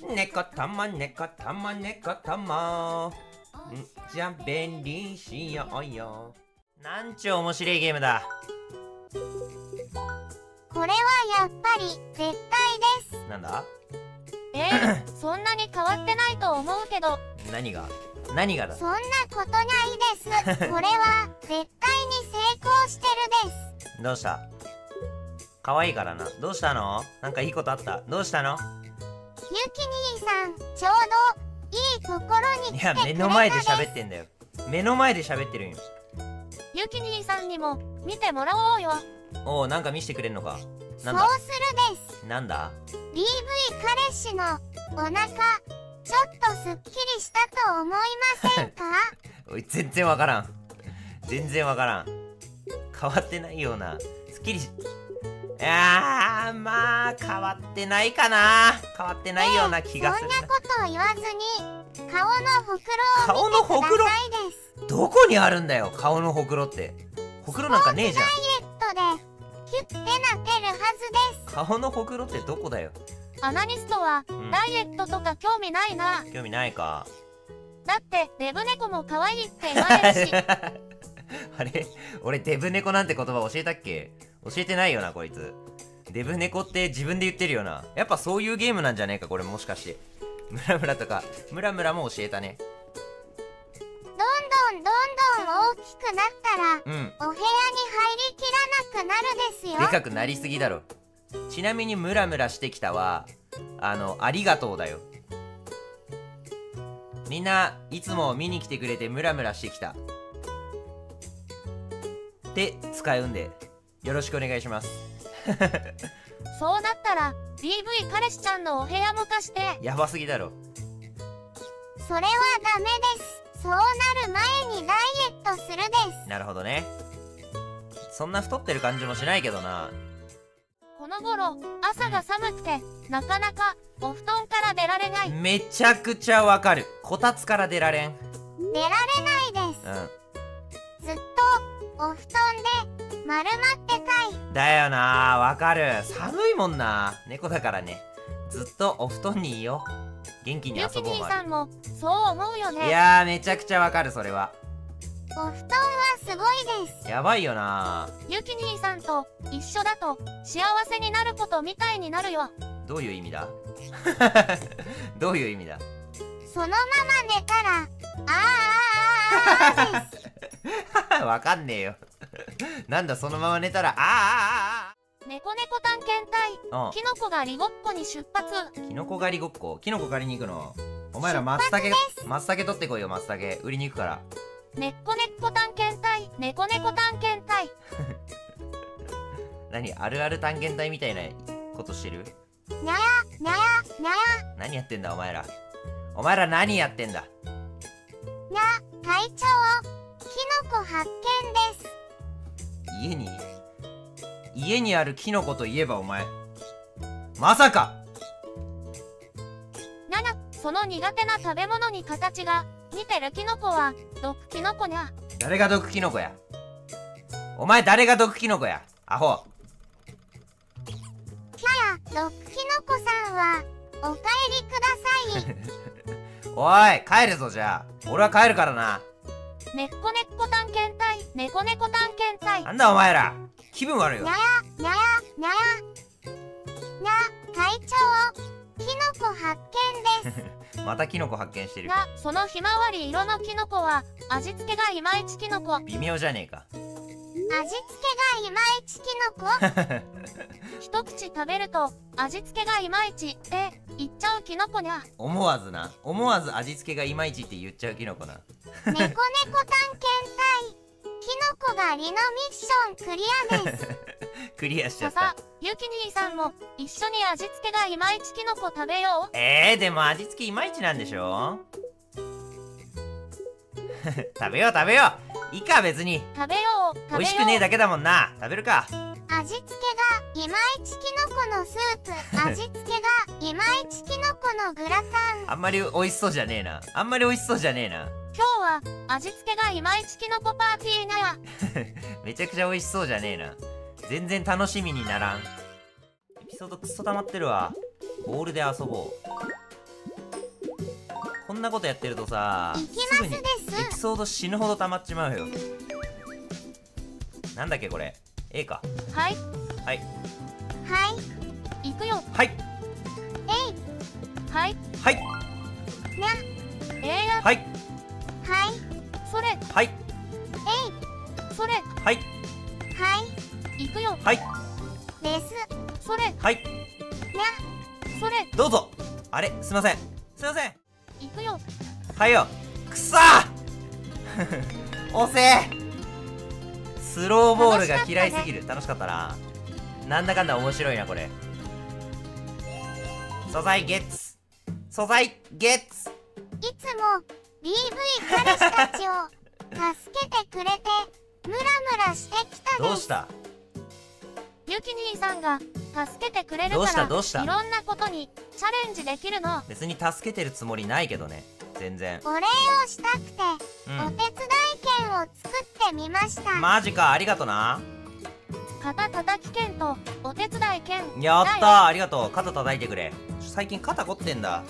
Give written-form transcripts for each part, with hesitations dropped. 猫玉猫玉猫玉。じゃ便利しようよ。なんちゅう面白いゲームだ。これはやっぱり絶対です。なんだ？そんなに変わってないと思うけど。何がだ。そんなことないです。これは絶対に成功してるです。どうした？可愛いからな。どうしたの？なんかいいことあった？どうしたの？ゆき兄さん、ちょうどいいところに来てくれたです。いや、目の前で喋ってんだよ。目の前で喋ってるんよ。ゆき兄さんにも見てもらおうよ。おお、なんか見せてくれるのか。なんだ？そうするです。なんだ？ DV 彼氏のお腹ちょっとすっきりしたと思いませんか？おい、全然わからん。変わってないような。すっきりし、あー、まあ変わってないかな。変わってないような気がするな。そんなことを言わずに顔のほくろを見てくださいです。どこにあるんだよ、顔のほくろって。ほくろなんかねえじゃん。ダイエットでキュッてなってるはずです。顔のほくろってどこだよ。アナリストはダイエットとか興味ないな。興味ないか。だってデブ猫も可愛いって言われるし。あれ、俺デブ猫なんて言葉教えたっけ？教えてないよな、こいつ。デブ猫って自分で言ってるよな。やっぱそういうゲームなんじゃねえか、これ。もしかしてムラムラとかムラムラも教えたね。どんどん大きくなったら、お部屋に入りきらなくなるですよ。でかくなりすぎだろ。ちなみにムラムラしてきたはありがとうだよ。みんないつも見に来てくれてムラムラしてきたで使うんでよろしくお願いします。そうなったら DV 彼氏ちゃんのお部屋も貸して。やばすぎだろ。それはダメです。そうなる前にダイエットするです。なるほどね。そんな太ってる感じもしないけどな。この頃朝が寒くてなかなかお布団から出られない。めちゃくちゃわかる。こたつから出られないです、ずっとお布団で丸まってたい。だよな、わかる。寒いもんな、猫だからね。ずっとお布団にいよう。元気に遊ぼうもある。ゆき兄さんもそう思うよね。いやー、めちゃくちゃわかる。それはお布団はすごいです。やばいよな。ゆき兄さんと一緒だと幸せになることみたいになるよ。どういう意味だ？どういう意味だ？そのまま寝たらあーです。わかんねえよ。なんだ、そのまま寝たらあー。猫猫探検隊、キノコ狩りごっこに出発。キノコ狩りごっこ、キノコ狩りに行くの？お前らマツタケ取ってこいよ。マツタケ売りに行くから。猫猫探検隊、猫猫探検隊。何、あるある探検隊みたいなことしてる？にゃやにゃやにゃや。何やってんだお前ら。お前ら何やってんだ？にゃ、隊長、キノコ発見です。家にあるキノコといえばお前まさかなな。その苦手な食べ物に形が似てるキノコは毒キノコにゃ。誰が毒キノコやお前。誰が毒キノコやアホ。キャラ、毒キノコさんはお帰りください。おい、帰るぞ。じゃあ俺は帰るからな。ねっこねっこ探検隊、ねこねこ探検隊。なんだお前ら、気分悪いよ。にゃやにゃやにゃやにゃ、隊長、キノコ発見です。またキノコ発見してる。な、そのひまわり色のキノコは味付けがいまいちキノコ。微妙じゃねえか。味付けがいまいちキノコ。一口食べると味付けがいまいちって言っちゃうキノコにゃ。思わず味付けがいまいちって言っちゃうキノコな。ねこねこ探検隊、キノコ狩りのミッションクリアです。クリアしちゃった。さあ、ゆき兄さんも一緒に味付けがいまいちキノコ食べよう。でも味付けいまいちなんでしょ。食べよう食べよう。いいか別に。食べよう。美味しくねえだけだもんな。食べるか。味付けがいまいちキノコのスープ。味付けがいまいちキノコのグラタン。あんまり美味しそうじゃねえな。今日は味付けがいまいちキノコパーティーなや。めちゃくちゃ美味しそうじゃねえな。全然楽しみにならん。エピソードクソ溜まってるわ。ボールで遊ぼう。んなことやってるとさ、すぐにエピソード死ぬほど溜まっちまうよ。なんだっけこれ、 A か。はいはいはい、いくよ。はいはいはいはい、それはい、それはいはい、いくよ。はいですそれはい、それどうぞ。あれ、すいませんすいません、いくよ。はいよ、くそおせえ。スローボールが嫌いすぎる。楽しかったな。なんだかんだ面白いなこれ。素材ゲッツ、素材ゲッツ。いつも BV 彼氏たちを助けてくれてムラムラしてきたです。どうした？ゆき兄さんが助けてくれるからいろんなことにチャレンジできるの。別に助けてるつもりないけどね、全然。お礼をしたくて、うん、お手伝い券を作ってみました。マジか、ありがとな。肩たたき券とお手伝い券。やったー、ありがとう。肩叩いてくれ。最近肩凝ってんだ、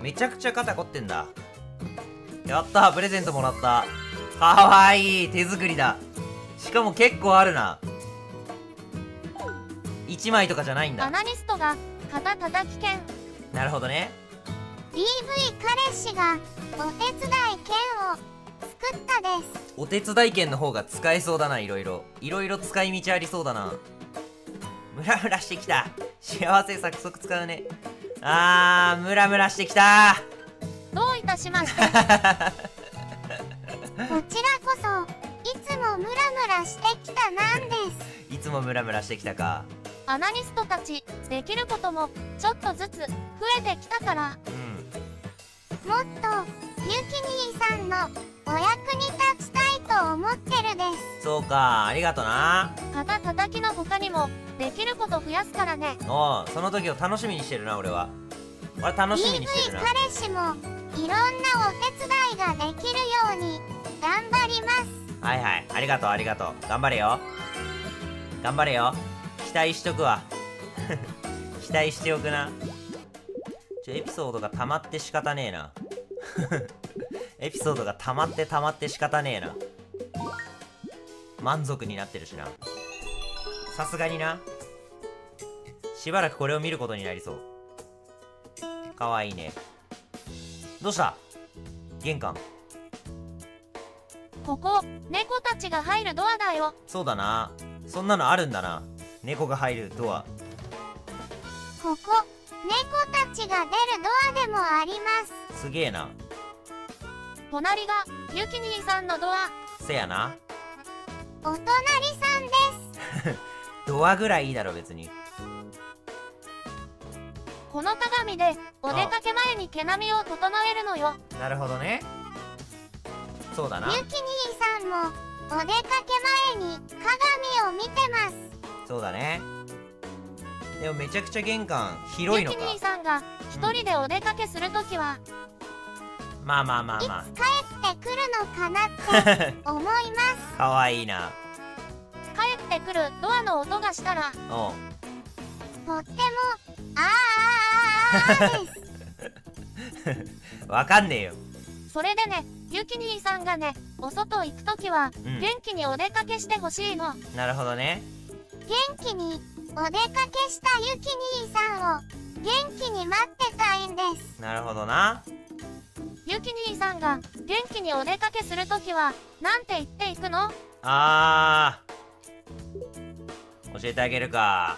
めちゃくちゃ肩凝ってんだ。やったー、プレゼントもらった。かわいい、手作りだ。しかも結構あるな、1枚とかじゃないんだ。アナリストが肩たたき券。なるほどね。 BV 彼氏がお手伝い券を作ったです。お手伝い券の方が使えそうだな。いろいろいろいろ使い道ありそうだな。ムラムラしてきた。幸せサクサク使うね。あー、ムラムラしてきた。どういたしまして。こちらこそいつもムラムラしてきたなんです。いつもムラムラしてきたか。アナリストたちできることもちょっとずつ増えてきたから、うん、もっとゆき兄さんのお役に立ちたいと思ってるです。そうか、ありがとな。肩たたきの他にもできること増やすからね。おう、その時を楽しみにしてるな。俺は楽しみにしてるな。 BV 彼氏もいろんなお手伝いができるように頑張ります。はいはい、ありがとうありがとう。頑張れよ頑張れよ。期待しとくわ期待しておくな。エピソードが溜まって仕方ねえなエピソードが溜まって溜まって仕方ねえな。満足になってるしな、さすがにな。しばらくこれを見ることになりそう。かわいいね。どうした？玄関。ここ猫たちが入るドアだよ。そうだな、そんなのあるんだな、猫が入るドア。ここ猫たちが出るドアでもあります。すげえな。隣がゆき兄さんのドア。せやな、お隣さんですドアぐらいいいだろ別に。この鏡でお出かけ前に毛並みを整えるのよ。なるほどね、そうだな。ゆき兄さんもお出かけ前に鏡を見てます。そうだね。でもめちゃくちゃ玄関広いのか。ゆき兄さんが一人でお出かけするときは、うん、まあまあまあまあ、いつ帰ってくるのかなって思いますかわいいな。帰ってくるドアの音がしたらおう、とってもあーあーあーですわかんねえよ。それでね、ゆき兄さんがね、お外行くときは元気にお出かけしてほしいの、うん、なるほどね。元気にお出かけしたゆき兄さんを元気に待ってたいんです。なるほどな。ゆき兄さんが元気にお出かけするときはなんて言っていくの？あー、教えてあげるか。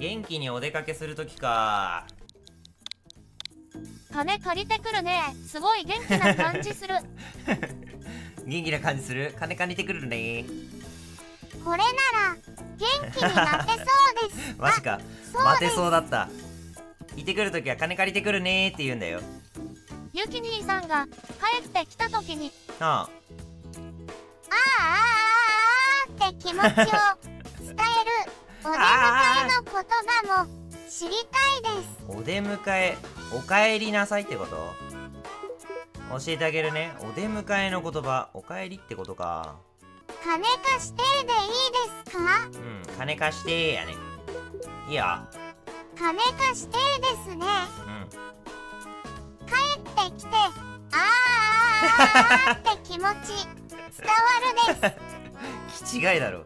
元気にお出かけするときか。金借りてくるね。すごい元気な感じする元気な感じする。金借りてくるね。これなら元気に待てそうですマジか、待てそうだった。いてくるときは金借りてくるねって言うんだよ。ゆき兄さんが帰ってきたときに、ああああああって気持ちを伝えるお出迎えの言葉も知りたいです。お出迎え、おかえりなさいってこと？教えてあげるね。お出迎えの言葉、おかえりってことか。金貸してでいいですか？うん、金貸してやね。いいよ。金貸してですね。うん。帰ってきたーって気持ち伝わるです。気違いだろ、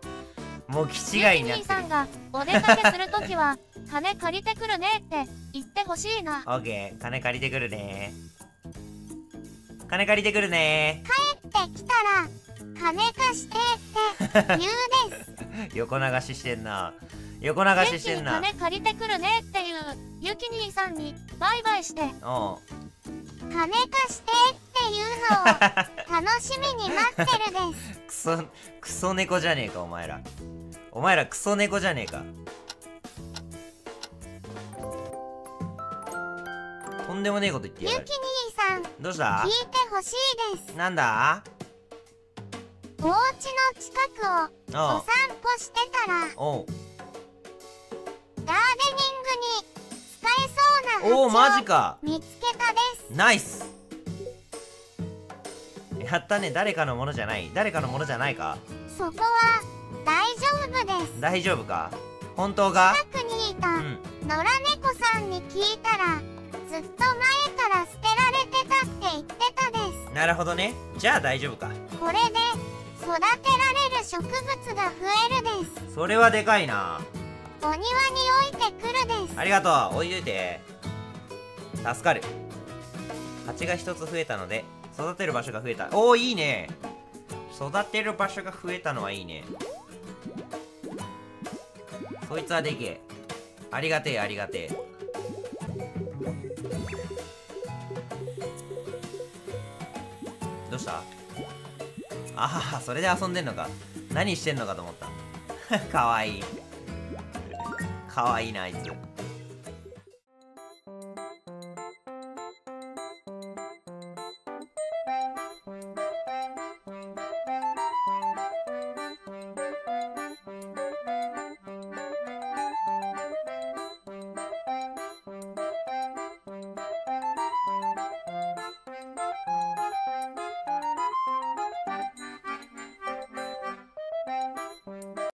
もう気違いになってる。ジェニーさんがお出かけするときは金借りてくるねって言ってほしいな。オッケー、金借りてくるね。金借りてくるね。帰ってきたら金貸してって言うです。横流ししてんな。横流ししてんな。金借りてくるねっていうゆき兄さんにバイバイして。おう。金貸してっていうのを楽しみに待ってるです。クソ猫じゃねえかお前ら。お前らクソ猫じゃねえか。とんでもねえこと言ってやがる。ゆき兄さん、どうした？聞いてほしいです。なんだ？お家の近くをお散歩してたらガーデニングに使えそうな鉢を見つけたです。ナイス、やったね。誰かのものじゃない、誰かのものじゃないか。そこは大丈夫です。大丈夫か、本当か。近くにいた野良猫さんに聞いたら、ずっと前から捨てられてたって言ってたです。なるほどね、じゃあ大丈夫か。これで育てられる植物が増えるです。それはでかいな。お庭に置いてくるです。ありがとう、置いといて。助かる。鉢が一つ増えたので育てる場所が増えた。おお、いいね。育てる場所が増えたのはいいね。そいつはでけえ。ありがてえ、ありがてえ。どうした？ああ、それで遊んでんのか。何してんのかと思った。かわいい。かわいいな、あいつ。